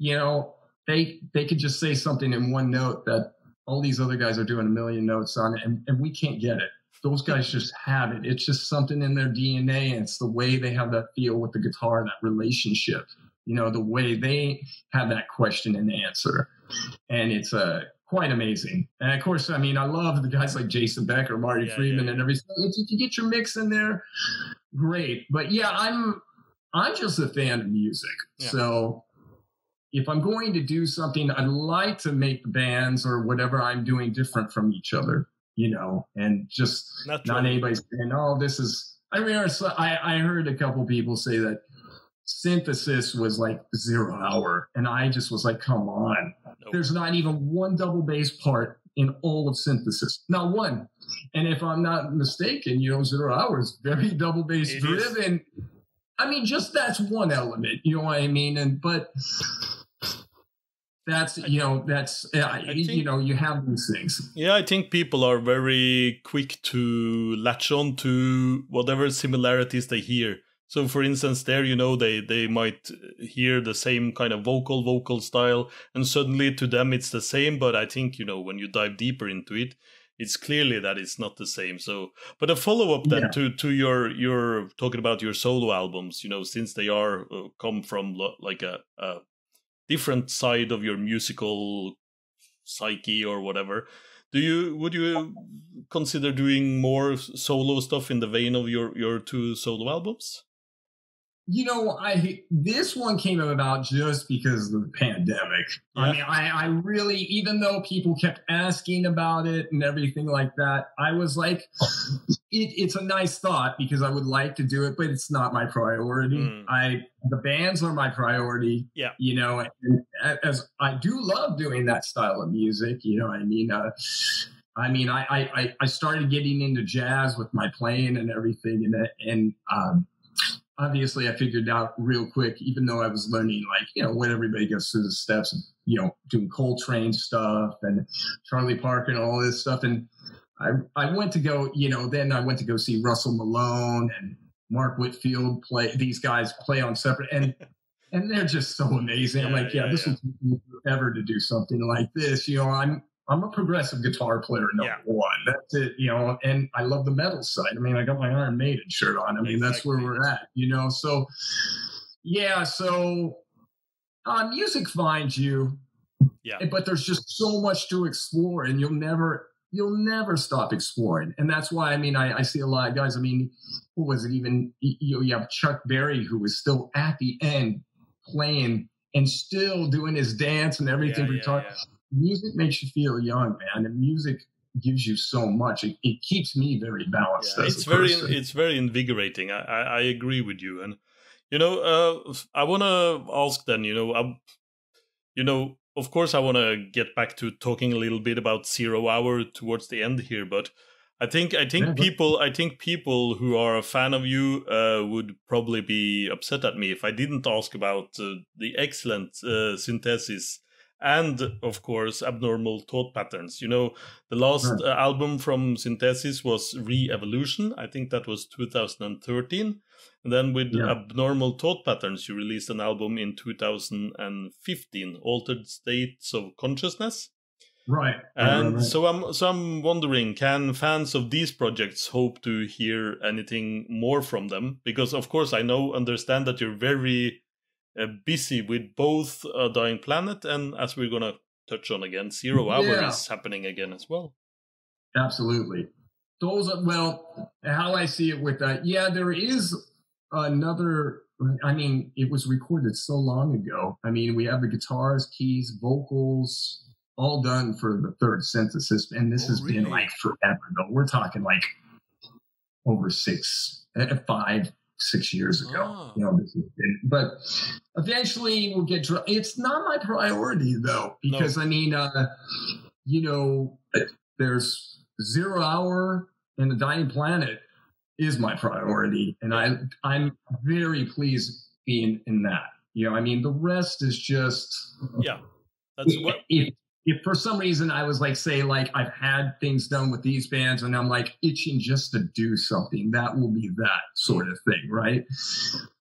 you know, They they could just say something in one note that all these other guys are doing a million notes on it, and, and we can't get it. Those guys just have it. It's just something in their D N A, and it's the way they have that feel with the guitar, that relationship, you know, the way they have that question and answer. And it's uh, quite amazing. And, of course, I mean, I love the guys like Jason Becker, Marty yeah, Friedman, yeah. and everything. If you can get your mix in there, great. But, yeah, I'm, I'm just a fan of music, yeah. so... If I'm going to do something, I'd like to make the bands or whatever I'm doing different from each other, you know, and just not, not anybody's saying, oh, this is, I mean, I, I heard a couple people say that Cynthesis was like Zero Hour. And I just was like, come on, nope. There's not even one double bass part in all of Cynthesis, not one. And if I'm not mistaken, you know, Zero Hour is very double bass it driven. Is. I mean, just that's one element, you know what I mean? And, but that's, you know, that's, I you think, know, you have these things. Yeah, I think people are very quick to latch on to whatever similarities they hear. So, for instance, there, you know, they, they might hear the same kind of vocal, vocal style, and suddenly to them it's the same. But I think, you know, when you dive deeper into it, it's clearly that it's not the same. So, but a follow-up then yeah. to to your your talking about your solo albums, you know, since they are uh, come from lo- like a, a different side of your musical psyche or whatever. Do you would you consider doing more solo stuff in the vein of your your two solo albums? You know, I this one came about just because of the pandemic. Yeah. I mean, I, I really, even though people kept asking about it and everything like that, I was like, it, it's a nice thought because I would like to do it, but it's not my priority. Mm. I the bands are my priority. Yeah, you know, and as I do love doing that style of music. You know, I mean, uh, I mean, I, I I started getting into jazz with my playing and everything, and and um. Obviously, I figured out real quick, even though I was learning, like, you know, when everybody goes through the steps, of, you know, doing Coltrane stuff and Charlie Parker and all this stuff. And I I went to go, you know, then I went to go see Russell Malone and Mark Whitfield play. These guys play on separate and and they're just so amazing. I'm yeah, like, yeah, yeah this yeah. would take forever to do something like this. You know, I'm I'm a progressive guitar player, number yeah. one. That's it, you know, and I love the metal side. I mean, I got my Iron Maiden shirt on. I mean, exactly. That's where we're at, you know. So, yeah, so uh, music finds you, yeah. but there's just so much to explore, and you'll never you'll never stop exploring. And that's why, I mean, I, I see a lot of guys, I mean, who was it even, you know, you have Chuck Berry, who was still at the end playing and still doing his dance and everything. Yeah, we yeah, talk- yeah. Music makes you feel young, man, and music gives you so much. It, it keeps me very balanced. Yeah, it's very, it's very invigorating. I, I, I agree with you, and you know, uh, I want to ask then, you know, I, you know, of course, I want to get back to talking a little bit about Zero Hour towards the end here, but I think, I think yeah, people, I think people who are a fan of you uh, would probably be upset at me if I didn't ask about uh, the excellent uh, Cynthesis. And, of course, Abnormal Thought Patterns. You know, the last mm. uh, album from Cynthesis was Re-Evolution. I think that was two thousand thirteen. And then with yeah. Abnormal Thought Patterns, you released an album in two thousand fifteen, Altered States of Consciousness. Right. And right. so I'm so I'm wondering, can fans of these projects hope to hear anything more from them? Because of course I know understand that you're very uh, busy with both A Dying Planet and, as we're gonna touch on again, Zero Hour yeah. is happening again as well. Absolutely. Those are, well, how I see it with that, yeah, there is another. I mean, it was recorded so long ago. I mean, we have the guitars, keys, vocals, all done for the third synthesis, and this oh, has really? been like forever. Though we're talking like over six, five, six years ago. Oh. You know, but eventually we'll get. It's not my priority though, because no. I mean, uh, you know, there's Zero Hour and A Dying Planet is my priority, and I I'm very pleased being in that. You know, I mean, the rest is just yeah. That's if, what. If, If for some reason I was like, say, like I've had things done with these bands and I'm like itching just to do something, that will be that sort of thing, right?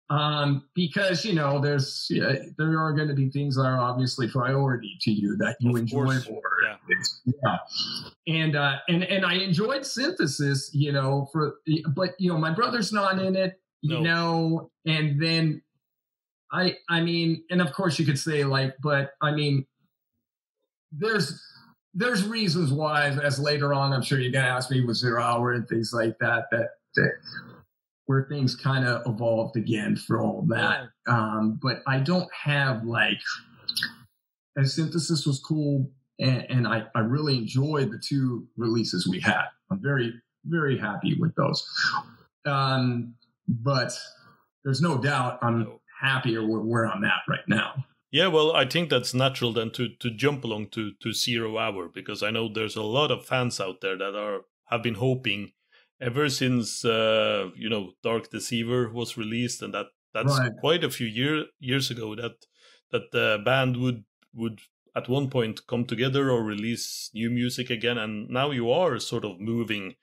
Um, because, you know, there's yeah, there are going to be things that are obviously priority to you that you of enjoy course. more. Yeah. yeah. And, uh, and, and I enjoyed Synthesis, you know, for, but, you know, my brother's not in it, you no. know, and then I, I mean, and of course you could say like, but I mean, There's there's reasons why, as later on, I'm sure you're going to ask me with Zero Hour and things like that, that, that where things kind of evolved again for all that. Um, but I don't have like, and Synthesis was cool, and, and I, I really enjoyed the two releases we had. I'm very, very happy with those. Um, but there's no doubt I'm happier with where I'm at right now. Yeah, well, I think that's natural then to, to jump along to, to Zero Hour, because I know there's a lot of fans out there that are have been hoping ever since, uh, you know, Dark Deceiver was released. And that that's right. quite a few year, years ago that that the band would would at one point come together or release new music again. And now you are sort of moving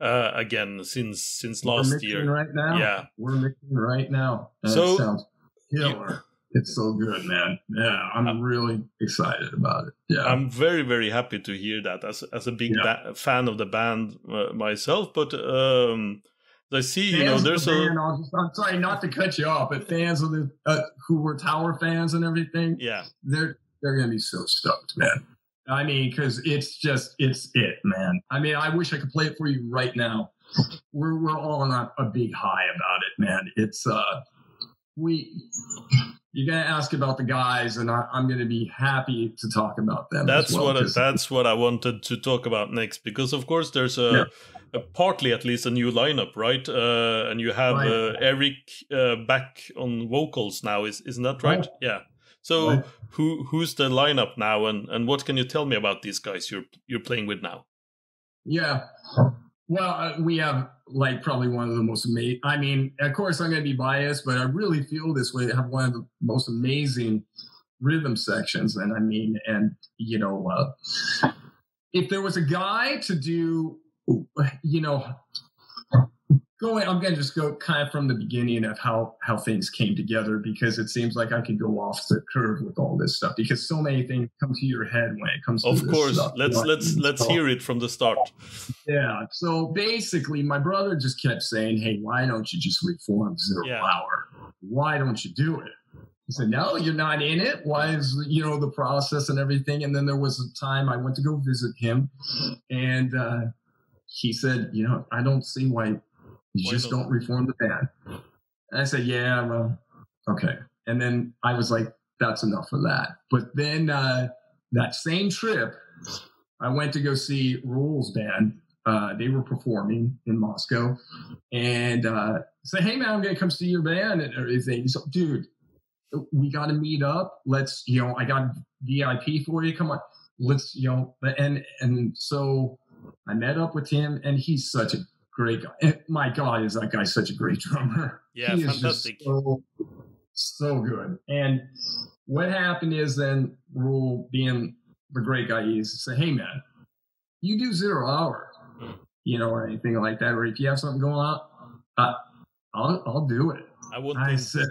uh, again since since last We're mixing year. Right now. Yeah. We're mixing right now. That so, sounds killer. You, It's so good, man. Yeah, I'm really excited about it. Yeah, I'm very, very happy to hear that as as a big yeah. ba fan of the band uh, myself. But um, I see, fans you know, there's the a. Band, I'll just, I'm sorry not to cut you off, but fans of the uh, who were Tower fans and everything. Yeah, they're they're gonna be so stoked, man. I mean, because it's just it's it, man. I mean, I wish I could play it for you right now. We're we're all on a, a big high about it, man. It's uh, we. You're going to ask about the guys, and I, I'm going to be happy to talk about them. That's well, what I, that's what I wanted to talk about next, because of course there's a, yeah. a partly at least a new lineup, right? Uh, and you have right. uh, Eric uh, back on vocals now, is isn't that right? right. Yeah. So right. who who's the lineup now, and and what can you tell me about these guys you're you're playing with now? Yeah. Well, uh, we have like probably one of the most amazing, I mean, of course I'm going to be biased, but I really feel this way. I have one of the most amazing rhythm sections. And I mean, and you know, uh, if there was a guy to do, you know, going, I'm going to just go kind of from the beginning of how, how things came together, because it seems like I could go off the curve with all this stuff, because so many things come to your head when it comes to this. Of course, let's, let's, let's hear it from the start. Yeah. So basically my brother just kept saying, hey, why don't you just reform Zero yeah. Hour? Why don't you do it? He said, no, you're not in it. Why is, you know, the process and everything. And then there was a time I went to go visit him, and uh, he said, you know, I don't see why You just don't reform the band. And I said, yeah, well, okay. And then I was like, that's enough of that. But then uh, that same trip, I went to go see Rule's band. Uh, they were performing in Moscow. And uh, said, hey, man, I'm going to come see your band and everything. So, dude, we got to meet up. Let's, you know, I got V I P for you. Come on. Let's, you know. And, and so I met up with him, and he's such a great guy. And my God, is that guy such a great drummer. Yeah, he fantastic. Is just so, so good. And what happened is then Rule, being the great guy he is, said, hey, man, you do Zero Hour, you know, or anything like that, or if you have something going on, uh, I'll, I'll do it. I, I said,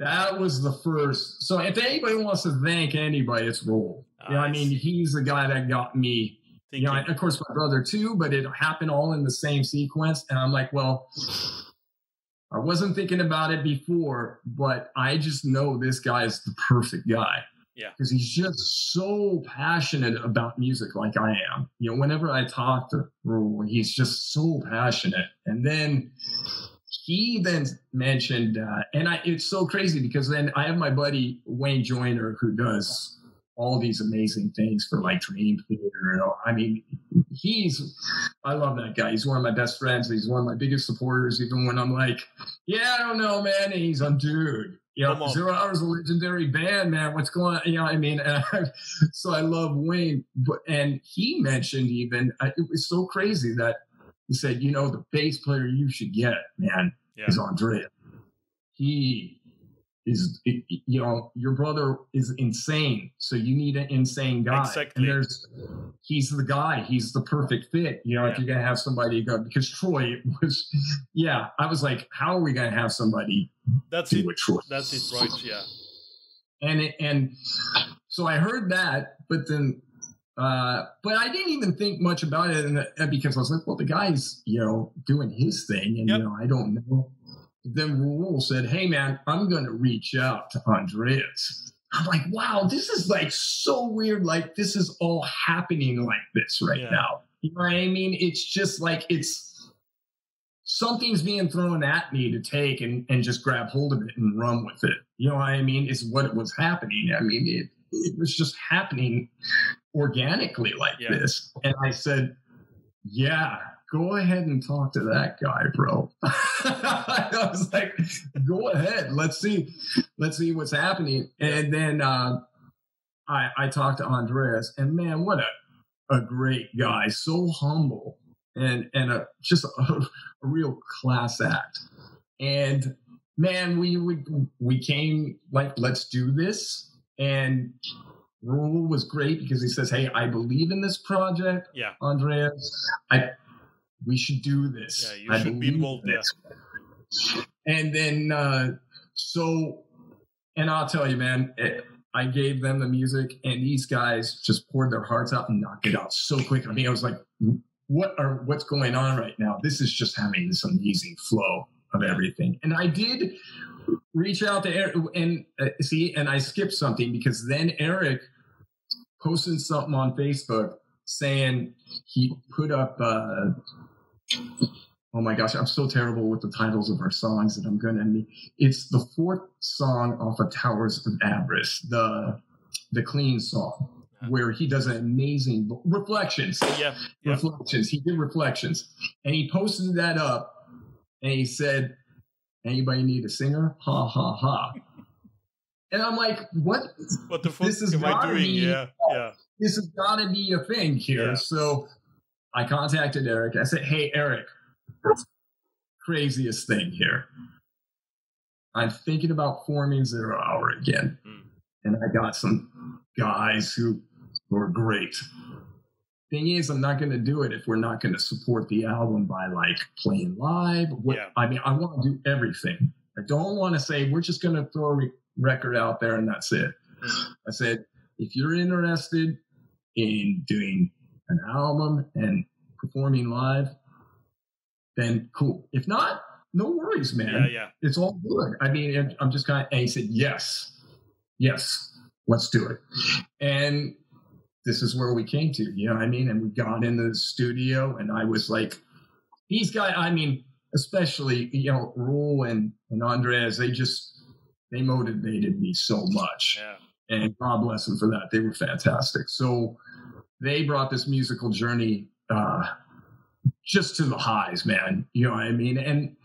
That was the first. So if anybody wants to thank anybody, it's Roll. Nice. You know, I mean, he's the guy that got me. Thank you know, you. I, of course, my brother too, but it happened all in the same sequence. And I'm like, well, I wasn't thinking about it before, but I just know this guy is the perfect guy. Yeah. Because he's just so passionate about music like I am. You know, whenever I talk to Rule, he's just so passionate. And then he then mentioned, uh, and I, it's so crazy because then I have my buddy Wayne Joyner, who does all these amazing things for like Dream Theater. And all. I mean, he's, I love that guy. He's one of my best friends. He's one of my biggest supporters, even when I'm like, yeah, I don't know, man. And he's a dude. You know, Zero Hour's a legendary band, man. What's going on? You know, I mean, I, so I love Wayne. But, and he mentioned even, I, it was so crazy that he said, you know, the bass player you should get, man, yeah. is Andrea. He is, it, you know, your brother is insane. So you need an insane guy. Exactly. And there's, he's the guy. He's the perfect fit. You know, yeah. if you're going to have somebody go, because Troy was, yeah, I was like, how are we going to have somebody? That's it. That's it, right? Yeah. And it, and so I heard that, but then, uh, but I didn't even think much about it, and because I was like, well, the guy's, you know, doing his thing, and yep. you know, I don't know. Then Raoul said, "Hey, man, I'm going to reach out to Andreas." I'm like, "Wow, this is like so weird. Like this is all happening like this right yeah. now. You know what I mean? It's just like it's." Something's being thrown at me to take and, and just grab hold of it and run with it. You know what I mean? It's what was happening. I mean, it, it was just happening organically like yeah. this. And I said, yeah, go ahead and talk to that guy, bro. I was like, go ahead. Let's see. Let's see what's happening. And then uh, I, I talked to Andreas, and man, what a, a great guy. So humble. And and a, just a, a real class act. And man, we we we came like, let's do this. And Rule was great because he says, "Hey, I believe in this project, yeah, Andreas. I we should do this. Yeah, you I should be involved in there." And then uh, so, and I'll tell you, man. It, I gave them the music, and these guys just poured their hearts out and knocked it out so quick. I mean, I was like. What are what's going on right now? This is just having this amazing flow of everything. And I did reach out to Eric and uh, see, and I skipped something because then Eric posted something on Facebook saying he put up, uh, oh my gosh, I'm so terrible with the titles of our songs that I'm going to need. It's the fourth song off of Towers of Avarice, the the clean song. Where he does an amazing reflections, yeah, yeah, reflections. He did reflections, and he posted that up, and he said, "Anybody need a singer? Ha ha ha!" And I'm like, "What? What the fuck this is am I doing? Be, yeah, yeah. This has got to be a thing here." Yeah. So I contacted Eric. I said, "Hey, Eric, craziest thing here. I'm thinking about forming Zero Hour again, mm. and I got some guys who." Or great. Thing is, I'm not going to do it if we're not going to support the album by like playing live. What, yeah. I mean, I want to do everything. I don't want to say we're just going to throw a re record out there and that's it. I said, if you're interested in doing an album and performing live, then cool. If not, no worries, man. Yeah, yeah. It's all good. I mean, I'm just kind of. And he said, yes, yes, let's do it. And this is where we came to, you know what I mean? And we got in the studio, and I was like, these guys, I mean, especially, you know, Rule and, and Andreas, they just, they motivated me so much. Yeah. And God bless them for that. They were fantastic. So they brought this musical journey uh, just to the highs, man. You know what I mean? And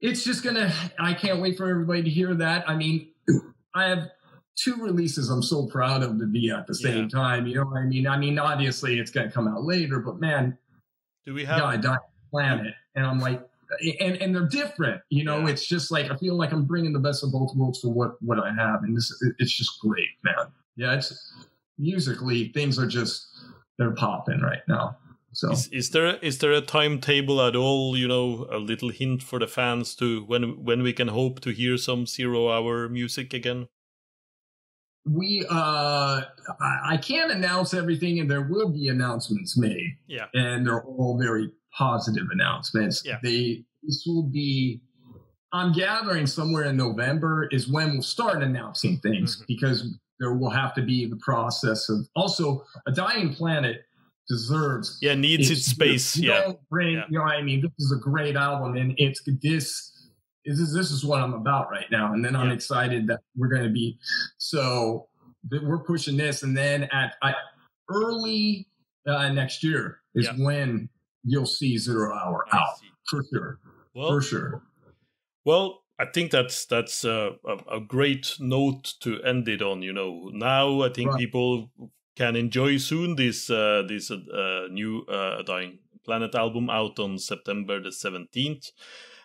it's just going to, I can't wait for everybody to hear that. I mean, I have... two releases I'm so proud of to be at the same yeah. time. You know what I mean? I mean, obviously it's going to come out later, but man, do we have yeah, I Dying Planet? And I'm like, and, and they're different, you know, yeah. it's just like, I feel like I'm bringing the best of both worlds for what, what I have. And this, it's just great, man. Yeah. It's musically, things are just, they're popping right now. So is, is there is there a timetable at all? You know, a little hint for the fans to when when we can hope to hear some Zero Hour music again? We uh, I can't announce everything, and there will be announcements made. Yeah, and they're all very positive announcements. Yeah, they this will be. I'm gathering somewhere in November is when we'll start announcing things, mm-hmm. because there will have to be the process of also A Dying Planet deserves. Yeah, needs its, its space. Yeah. Bring, yeah. You know what I mean? This is a great album, and it's this is this, this is what I'm about right now. And then I'm yeah. excited that we're going to be so that we're pushing this. And then at I, early uh, next year is yeah. when you'll see Zero Hour out for sure. Well, for sure. Well, I think that's that's a, a great note to end it on. You know, now I think right. people can enjoy soon this uh, this uh, new uh, Dying Planet album out on September the seventeenth,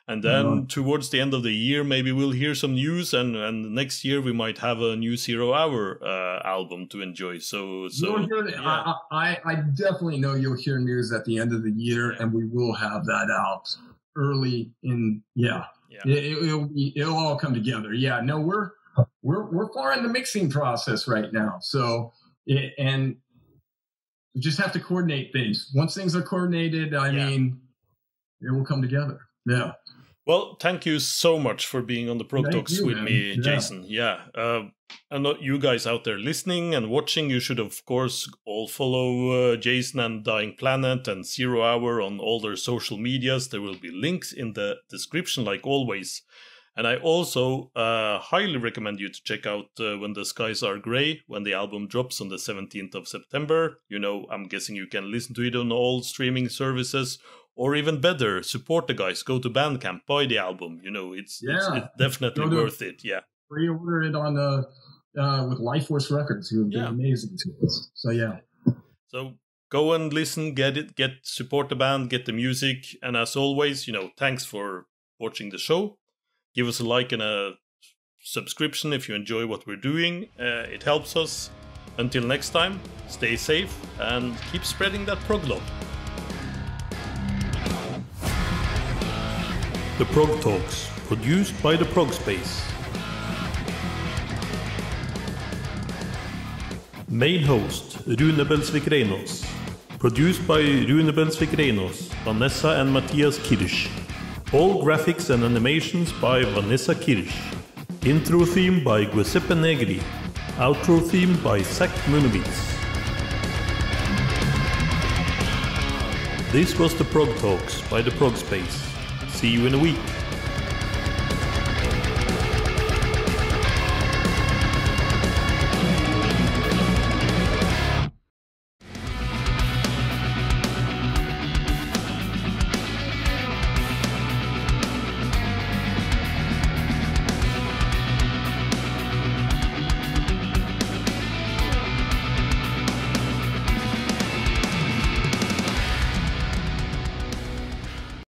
and then mm-hmm. towards the end of the year, maybe we'll hear some news, and and next year we might have a new Zero Hour uh, album to enjoy. So, so you'll hear the, yeah. I, I I definitely know you'll hear news at the end of the year, and we will have that out early in yeah. Yeah. It, it'll, it'll all come together. Yeah, no, we're we're we're far in the mixing process right now. So, it, and we just have to coordinate things. Once things are coordinated, I yeah. mean, it will come together. Yeah. Well, thank you so much for being on the Prog Talks with man. me, yeah. Jason. Yeah. Uh, and you guys out there listening and watching, you should, of course, all follow uh, Jason and Dying Planet and Zero Hour on all their social medias. There will be links in the description, like always. And I also uh, highly recommend you to check out uh, When the Skies Are Grey, when the album drops on the seventeenth of September. You know, I'm guessing you can listen to it on all streaming services. Or even better, support the guys. Go to Bandcamp, buy the album. You know, it's yeah. it's, it's definitely to, worth it. Yeah, pre-order it on the uh, with Life Force Records, who have been yeah. amazing to us. So yeah, so go and listen, get it, get support the band, get the music, and as always, you know, thanks for watching the show. Give us a like and a subscription if you enjoy what we're doing. Uh, it helps us. Until next time, stay safe and keep spreading that prog love. The Prog Talks, produced by The Prog Space. Main host, Rune Belsvik Reinås. Produced by Rune Belsvik Reinås, Vanessa and Matthias Kirsch. All graphics and animations by Vanessa Kirsch. Intro theme by Giuseppe Negri. Outro theme by Zach Munowitz. This was The Prog Talks by The Prog Space. See you in a week.